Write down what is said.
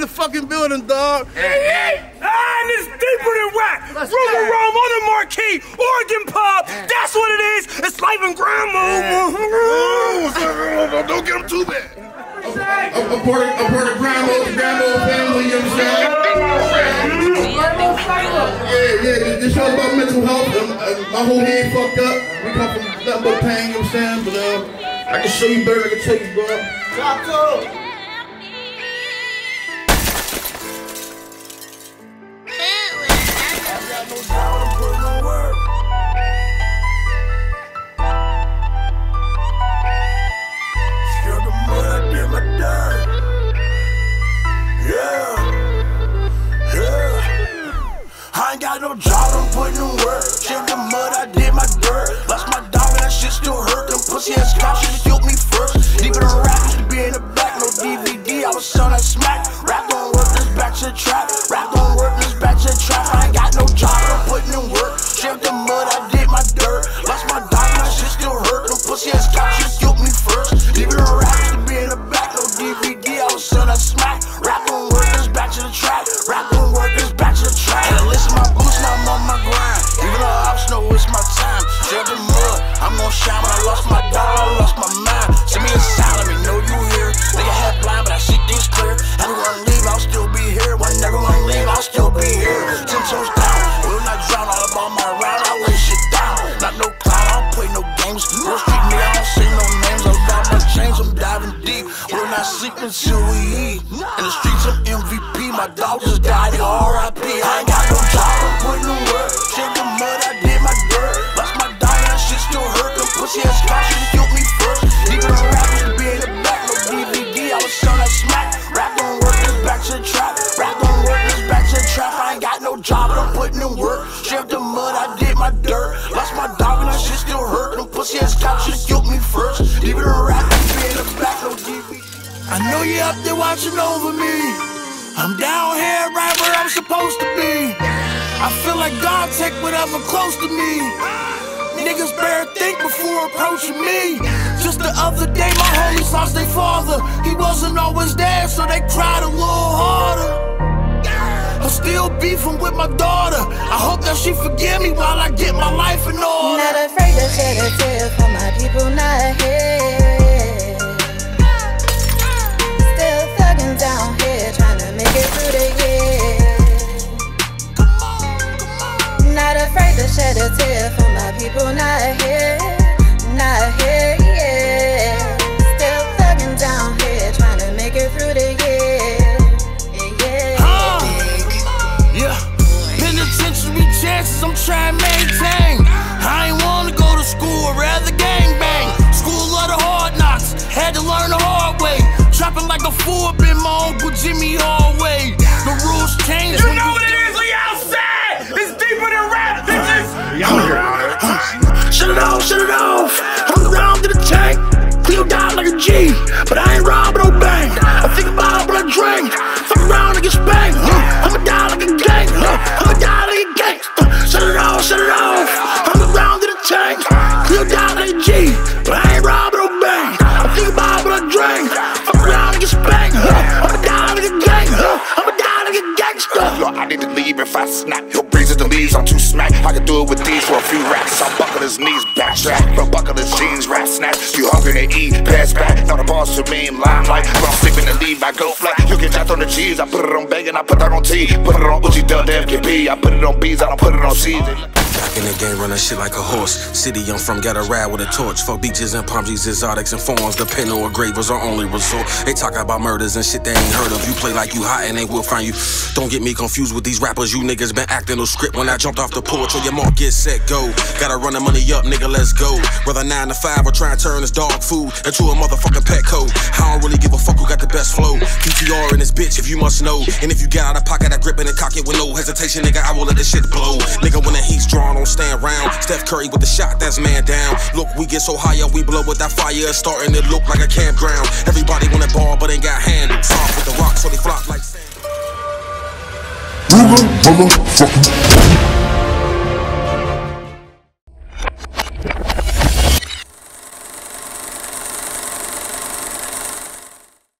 in the fucking building, dog. And it's deeper than rap. Rumor Rome on the marquee, Oregon Pub. That's what it is. It's life and grandma. Don't get them too bad. Aborted grandma family, you understand? Yeah, this show about mental health. My whole head fucked up. We come from nothing but pain, you know what I'm saying? But I can show you better than I can tell you, bro. Doctor! I ain't got no job, I'm putting in work. Check the mud, I did my dirt. Lost my dog, and that shit still hurt. Them pussy ass cops should've killed me first. Deep in the rap, used to be in the back. No DVD, I was selling that smack. Rap don't work, this back to the trap. Rap don't work, this back to the trap. I ain't got no job, I'm putting in work. Check the mud, I did my dirt. Lost my dog, and that shit still hurt. Them pussy ass cops should've killed me first. Deep in the rap, used to be in the back. No DVD, I was selling that smack. Rap don't work, this back to the trap. Rap don't work, this back to the trap. Shine when I lost my dog, I lost my mind. Send me a sign, let me know you here. Nigga head blind, but I see things clear. Everyone leave, I'll still be here. When everyone leave, I'll still be here. 10 toes down, will not drown. All about my round, I lay shit down. Not no clown, I don't play no games. No street nigga, I don't say no names. I got my chains, I'm diving deep. Will not sleep until we eat. In the streets, I'm MVP. My dog just died, nigga, R.I.P. I ain't got no job, I'm putting in work. Shake the mud, I did my dirt. Lost my dog, that shit still hurt. Pussy ass cops should've killed me first. Deep in the rap, used to be in the back. No DVD, I was selling that smack. Rap don't work, this back to the trap. Rap don't work, this back to the trap. I ain't got no job, but I'm putting in work. Straight up the mud, I did my dirt. Lost my dog and that shit still hurt. Them pussy ass cops should've killed me first. Deep in the rap, used to be in the back. No DVD. I know you up there watching over me. I'm down here right where I'm supposed to be. I feel like God take whatever close to me. Niggas better think before approaching me. Just the other day, my homies lost their father. He wasn't always there, so they cried a little harder. I'm still beefing with my daughter. I hope that she forgive me while I get my life in order. Not afraid to shed a tear for my people not here. Still thugging down here, trying to make it through the year. Come on, come on. Not afraid to shed a tear for my people not here, yeah. Still thugging down here, trying to make it through the year, yeah. Yeah, penitentiary chances I'm trying to maintain. I ain't wanna go to school, rather gangbang. School of the hard knocks, had to learn the hard way. Dropping like a fool, been my Uncle Jimmy Hallway. The rules change. You know what it is when y'all outside. It's deeper than rap, bitches. Y'all shut it off, shut it off. I'm down to the tank. Cleo down like a G. But I ain't robbing no bank. I think about it, but I drink. Fuck around and get spanked. I'ma die like a gang. I'ma die like a gang. Shut it off, shut it off. I'm down to the tank. Cleo down like a G. But I ain't robbing no bank. I think about it, but I drink. Fuck around and get spanked. I'ma die like a gang. I'ma die like a gangster. Yo, I need to leave if I snap. Yo, breezes the leaves, I'm too smack. I can do it with these for a few racks. I'll buckle his knees, backstrap. But buckle his jeans, rap snaps. You hungry to eat, pass back. Now the balls to me, limelight. When I'm sleeping in the lead, I go flat. You get jacked on the cheese, I put it on bacon, I put that on tea. Put it on Uchi, Dub, FKP. I put it on bees, I don't put it on seeds. Back in the game, running shit like a horse. City I'm from, got a ride with a torch. For beaches and palm trees, exotics and forms. The pen or grave was our only resort. They talk about murders and shit they ain't heard of. You play like you hot and they will find you. Don't get me confused with these rappers. You niggas been acting no script. When I jumped off the porch, on your mark, get set, go. Gotta run the money up, nigga, let's go. Whether 9 to 5 or try and turn this dog food into a motherfucking pet code. I don't really give a fuck who got the best flow. PTR in this bitch, if you must know. And if you get out of pocket, I grip it and cock it with no hesitation, nigga. I will let this shit blow. Nigga, when the heat's drawn, don't stand round. Steph Curry with the shot, that's man down. Look, we get so high up, we blow with that fire. It's starting to look like a campground. Everybody wanna ball, but ain't got handles. Soft with the rocks, so they flop like sand. Rumor, rumor, rumor.